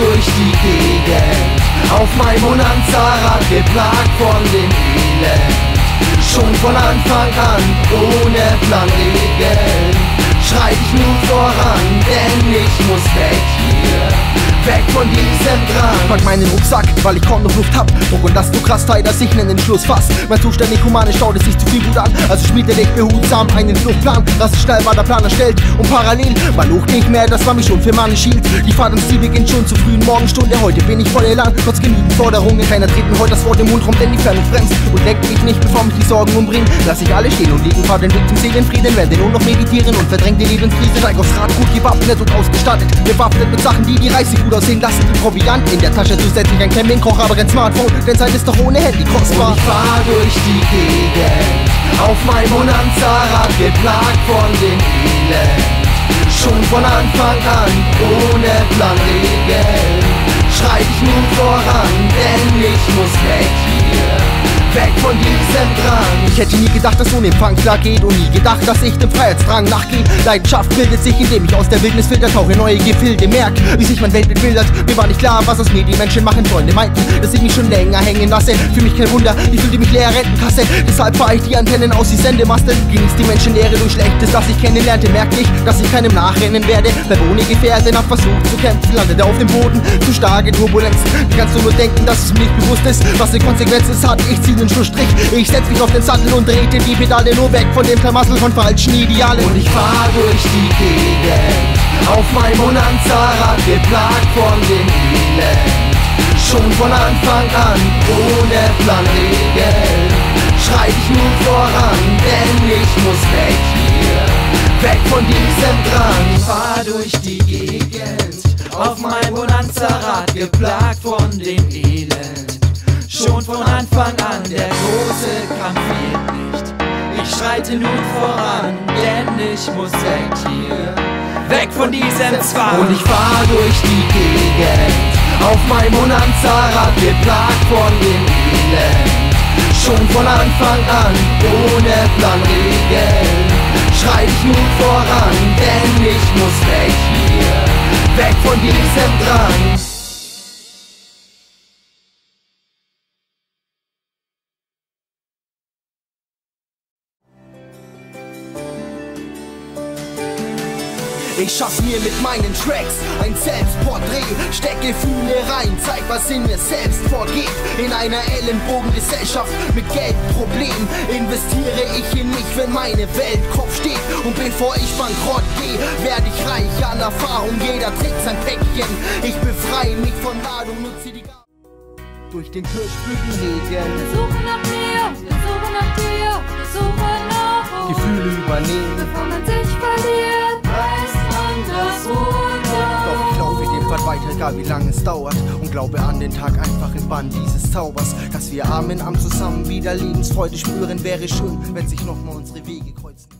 durch die Gegend, auf meinem Monanza-Rad geplagt von dem Elend. Schon von Anfang an, ohne Planregeln, schreit ich nun voran, denn ich muss weg hier. Weg von diesem Drang. Ich pack meinen Rucksack, weil ich kaum noch Luft hab. Druck und Last so krass teil, dass ich nen Entschluss fass. Mein Zustand nicht humanisch, staut es sich zu viel Wut an. Also schmiede ich behutsam einen Fluchtplan, dass ich schnell war der Plan erstellt und parallel man lucht nicht mehr, das war mich schon für Mann schielt. Die Fahrt ins Ziel beginnt schon zur frühen Morgenstunde. Heute bin ich voll Elan, trotz genügend Forderungen. Keiner treten heute das Wort im Mund rum, denn die Ferne bremst und leckt mich nicht, bevor mich die Sorgen umbringen. Lass ich alle stehen und liegen, fahr den Weg zum Seelenfrieden, werde nur noch meditieren und verdrängt die Lebenskrise. Steig aufs Rad, gut gewappnet und ausgestattet, bewaffnet mit Sachen, die die Reise gut aussehen lassen. Proviant in der Tasche, zusätzlich ein Campingkocher, aber kein Smartphone, denn Zeit ist doch ohne Handy kostbar. Und ich fahr durch die Gegend, auf meinem Monanza-Rad geplagt von dem Elend. Schon von Anfang an, ohne Planregeln, schreit ich nun voran, denn ich muss weg hier. Weg von diesem Drang. Ich hätte nie gedacht, dass ohne Empfang klar geht, und nie gedacht, dass ich dem Freiheitsdrang nachgehe. Leidenschaft bildet sich, indem ich aus der Wildnis filter, tauche neue Gefilde, merk, wie sich mein Weltbild bildert. Mir war nicht klar, was aus mir die Menschen machen. Freunde meinten, dass ich mich schon länger hängen lasse. Für mich kein Wunder, ich fühlte mich leer, Rentenkasse. Deshalb war ich die Antennen aus die Sendemaste. Genieß die Menschenlehre durch Schlechtes, das ich kennenlernte. Merk ich, dass ich keinem nachrennen werde. Bleib ohne Gefährten, hab versucht zu kämpfen, landete auf dem Boden, zu starke Turbulenzen. Wie kannst du nur denken, dass es mir nicht bewusst ist, was die Konsequenz ist, hat ich ziel. Ich setz mich auf den Sattel und drehte die Pedale nur weg von dem Vermassel von falschen Idealen. Und ich fahr durch die Gegend, auf meinem Monanza-Rad geplagt von dem Elend. Schon von Anfang an, ohne Planregeln, schreit ich nun voran, denn ich muss weg hier. Weg von diesem Drang. Ich fahr durch die Gegend, auf meinem Monanza-Rad geplagt von dem Elend. Schon von Anfang an, der große Kampf geht nicht. Ich schreite nun voran, denn ich muss weg hier. Weg von diesem Zwang. Und ich fahr durch die Gegend, auf meinem Monanza-Rad geplagt von dem Elend. Schon von Anfang an, ohne Planregeln, schreit ich nun voran, denn ich muss weg hier. Weg von diesem Drang. Ich schaff mir mit meinen Tracks ein Selbstporträt, steck Gefühle rein, zeig, was in mir selbst vorgeht. In einer Ellenbogengesellschaft mit Geldproblemen investiere ich in mich, wenn meine Welt Kopf steht. Und bevor ich bankrott gehe, werde ich reich an Erfahrung, jeder trägt sein Päckchen. Ich befreie mich von Ladung, nutze die Gaben durch den Kirschblütenregen. Wir suchen nach dir, wir suchen nach dir, wir suchen nach uns. Gefühle übernehmen, bevor man sich verliert. Doch ich laufe dem Pfad weiter, egal wie lange es dauert, und glaube an den Tag einfach im Bann dieses Zaubers. Dass wir Arm in Arm zusammen wieder Lebensfreude spüren, wäre schön, wenn sich nochmal unsere Wege kreuzen.